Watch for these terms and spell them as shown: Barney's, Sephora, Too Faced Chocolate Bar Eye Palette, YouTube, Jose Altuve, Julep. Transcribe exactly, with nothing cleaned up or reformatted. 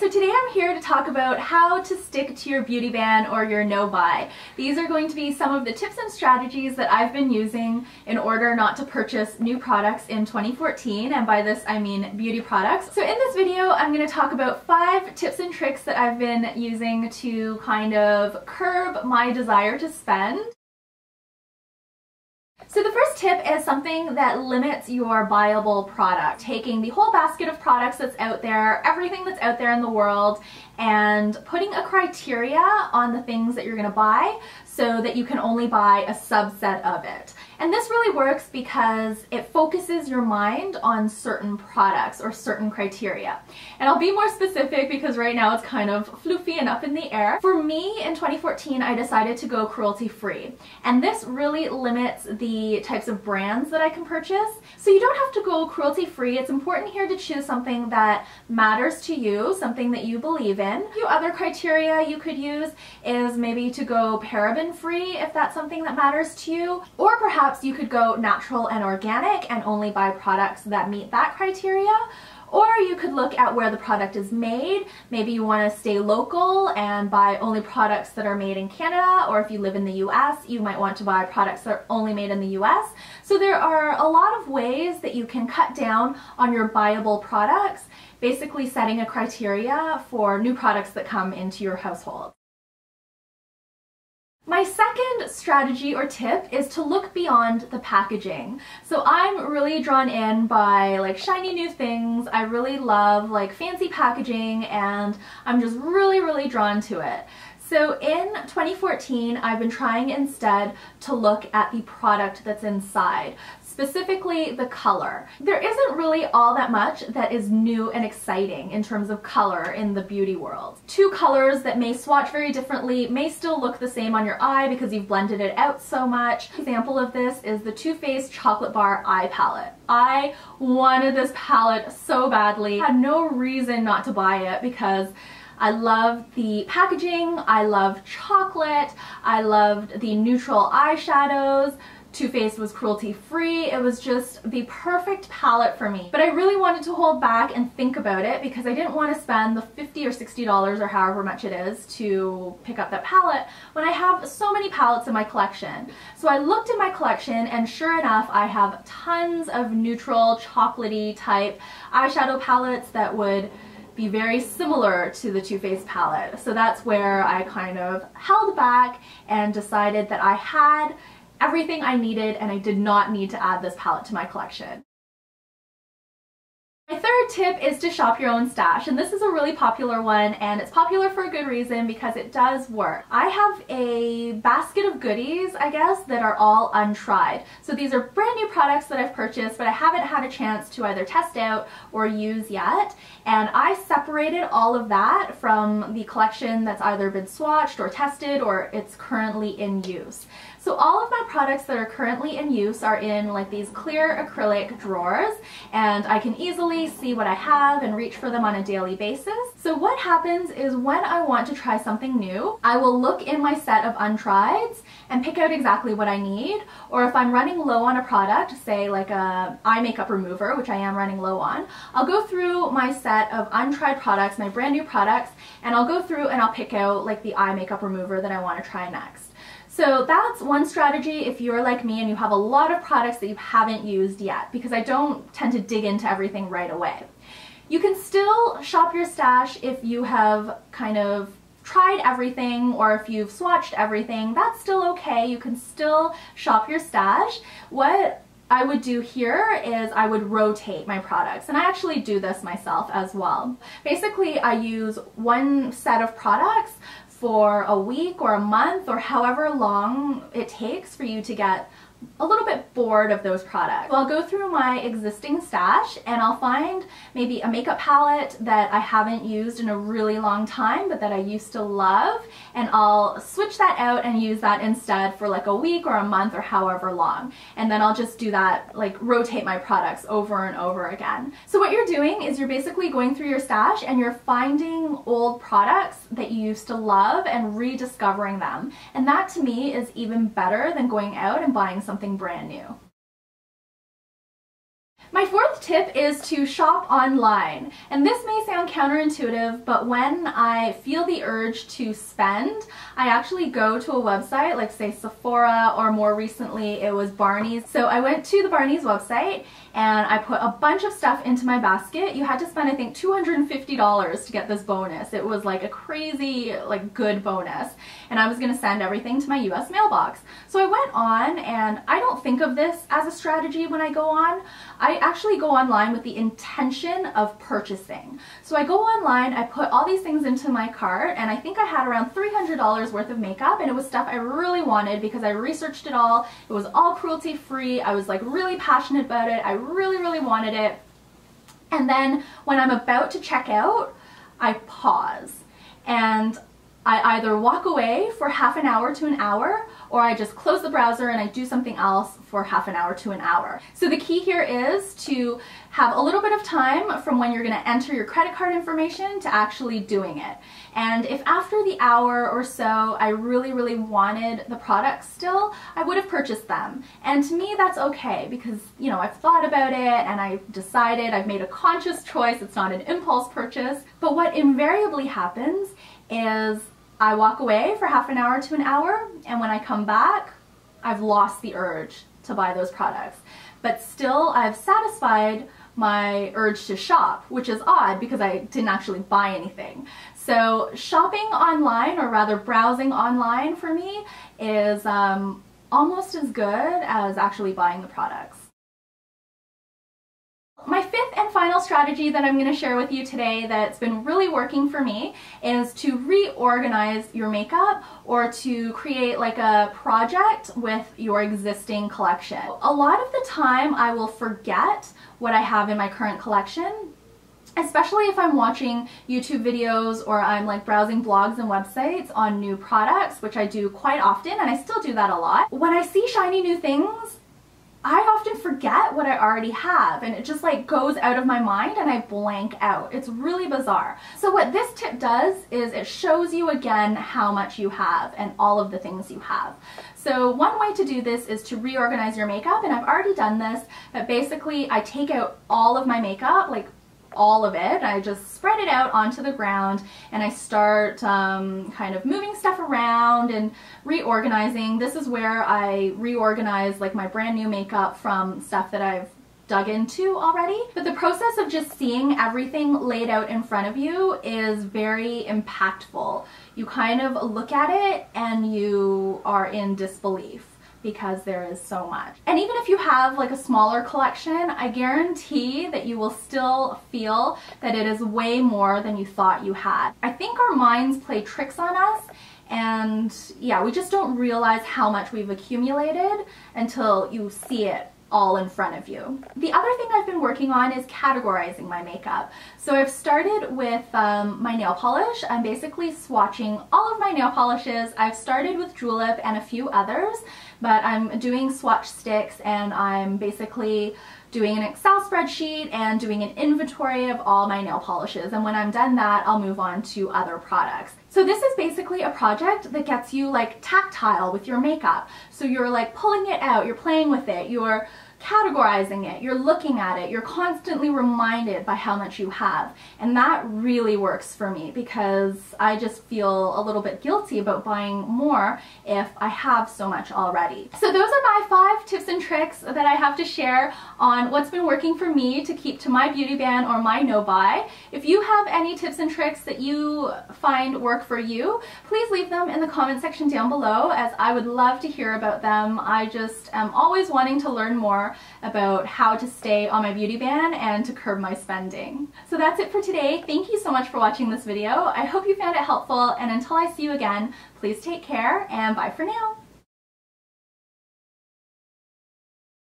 so today I'm here to talk about how to stick to your beauty ban or your no buy. These are going to be some of the tips and strategies that I've been using in order not to purchase new products in twenty fourteen, and by this I mean beauty products. So in this video I'm going to talk about five tips and tricks that I've been using to kind of curb my desire to spend. So the first tip is something that limits your buyable product, taking the whole basket of products that's out there, everything that's out there in the world, and putting a criteria on the things that you're going to buy so that you can only buy a subset of it. And this really works because it focuses your mind on certain products or certain criteria. And I'll be more specific because right now it's kind of floofy and up in the air. For me, in twenty fourteen, I decided to go cruelty-free. And this really limits the types of brands that I can purchase. So you don't have to go cruelty-free. It's important here to choose something that matters to you, something that you believe in. A few other criteria you could use is maybe to go paraben-free if that's something that matters to you, or perhaps Perhaps you could go natural and organic and only buy products that meet that criteria. Or you could look at where the product is made. Maybe you want to stay local and buy only products that are made in Canada, or if you live in the U S, you might want to buy products that are only made in the U S. So there are a lot of ways that you can cut down on your buyable products, basically setting a criteria for new products that come into your household. My second strategy or tip is to look beyond the packaging. So I'm really drawn in by like shiny new things. I really love like fancy packaging and I'm just really, really drawn to it. So in twenty fourteen, I've been trying instead to look at the product that's inside, specifically the color. There isn't really all that much that is new and exciting in terms of color in the beauty world. Two colors that may swatch very differently may still look the same on your eye because you've blended it out so much. An example of this is the Too Faced Chocolate Bar Eye Palette. I wanted this palette so badly. I had no reason not to buy it because I love the packaging, I love chocolate, I loved the neutral eyeshadows. Too Faced was cruelty-free. It was just the perfect palette for me. But I really wanted to hold back and think about it because I didn't want to spend the fifty or sixty dollars or however much it is to pick up that palette when I have so many palettes in my collection. So I looked in my collection and sure enough, I have tons of neutral, chocolatey type eyeshadow palettes that would be very similar to the Too Faced palette. So that's where I kind of held back and decided that I had everything I needed and I did not need to add this palette to my collection. My third tip is to shop your own stash, and this is a really popular one, and it's popular for a good reason because it does work. I have a basket of goodies, I guess, that are all untried. So these are brand new products that I've purchased but I haven't had a chance to either test out or use yet, and I separated all of that from the collection that's either been swatched or tested or it's currently in use. So all of my products that are currently in use are in like these clear acrylic drawers, and I can easily see what I have and reach for them on a daily basis. So what happens is when I want to try something new, I will look in my set of untrieds and pick out exactly what I need, or if I'm running low on a product, say like a eye makeup remover, which I am running low on, I'll go through my set of untried products, my brand new products, and I'll go through and I'll pick out like the eye makeup remover that I want to try next. So that's one strategy if you're like me and you have a lot of products that you haven't used yet, because I don't tend to dig into everything right away. You can still shop your stash if you have kind of tried everything or if you've swatched everything. That's still okay. You can still shop your stash. What I would do here is I would rotate my products, and I actually do this myself as well. Basically, I use one set of products for a week or a month or however long it takes for you to get a little bit bored of those products. So I'll go through my existing stash and I'll find maybe a makeup palette that I haven't used in a really long time but that I used to love, and I'll switch that out and use that instead for like a week or a month or however long, and then I'll just do that, like rotate my products over and over again. So what you're doing is you're basically going through your stash and you're finding old products that you used to love and rediscovering them, and that to me is even better than going out and buying something brand new. My fourth tip is to shop online, and this may sound counterintuitive, but when I feel the urge to spend, I actually go to a website like, say, Sephora, or more recently it was Barney's. So I went to the Barney's website and I put a bunch of stuff into my basket. You had to spend, I think, two hundred fifty dollars to get this bonus. It was like a crazy, like, good bonus, and I was going to send everything to my U S mailbox. So I went on, and I don't think of this as a strategy when I go on. I actually go online with the intention of purchasing. So I go online, I put all these things into my cart, and I think I had around three hundred dollars worth of makeup, and it was stuff I really wanted because I researched it all. It was all cruelty free. I was like really passionate about it. I really, really wanted it. And then when I'm about to check out, I pause, and I either walk away for half an hour to an hour, or I just close the browser and I do something else for half an hour to an hour. So the key here is to have a little bit of time from when you're going to enter your credit card information to actually doing it. And if after the hour or so I really, really wanted the products still, I would have purchased them. And to me, that's okay because, you know, I've thought about it and I've decided, I've made a conscious choice, it's not an impulse purchase. But what invariably happens is I walk away for half an hour to an hour, and when I come back, I've lost the urge to buy those products. But still, I've satisfied my urge to shop, which is odd because I didn't actually buy anything. So shopping online, or rather browsing online, for me is um, almost as good as actually buying the products. My fifth and final strategy that I'm going to share with you today that's been really working for me is to reorganize your makeup, or to create like a project with your existing collection. A lot of the time I will forget what I have in my current collection, especially if I'm watching YouTube videos or I'm like browsing blogs and websites on new products, which I do quite often, and I still do that a lot. When I see shiny new things, I often forget what I already have, and it just like goes out of my mind and I blank out. It's really bizarre. So what this tip does is it shows you again how much you have and all of the things you have. So one way to do this is to reorganize your makeup, and I've already done this, but basically I take out all of my makeup, like all of it. I just spread it out onto the ground, and I start um, kind of moving stuff around and reorganizing. This is where I reorganize like my brand new makeup from stuff that I've dug into already. But the process of just seeing everything laid out in front of you is very impactful. You kind of look at it and you are in disbelief, because there is so much. And even if you have like a smaller collection, I guarantee that you will still feel that it is way more than you thought you had. I think our minds play tricks on us, and yeah, we just don't realize how much we've accumulated until you see it all in front of you. The other thing I've been working on is categorizing my makeup. So I've started with um, my nail polish. I'm basically swatching all of my nail polishes. I've started with Julep and a few others, but I'm doing swatch sticks, and I'm basically doing an Excel spreadsheet and doing an inventory of all my nail polishes, and when I'm done that, I'll move on to other products. So this is basically a project that gets you like tactile with your makeup. So you're like pulling it out, you're playing with it, you're categorizing it, you're looking at it, you're constantly reminded by how much you have. And that really works for me because I just feel a little bit guilty about buying more if I have so much already. So those are my five tips and tricks that I have to share on what's been working for me to keep to my beauty ban or my no buy. If you have any tips and tricks that you find work for you, please leave them in the comment section down below, as I would love to hear about them. I just am always wanting to learn more about how to stay on my beauty ban and to curb my spending. So that's it for today. Thank you so much for watching this video. I hope you found it helpful, and until I see you again, please take care and bye for now.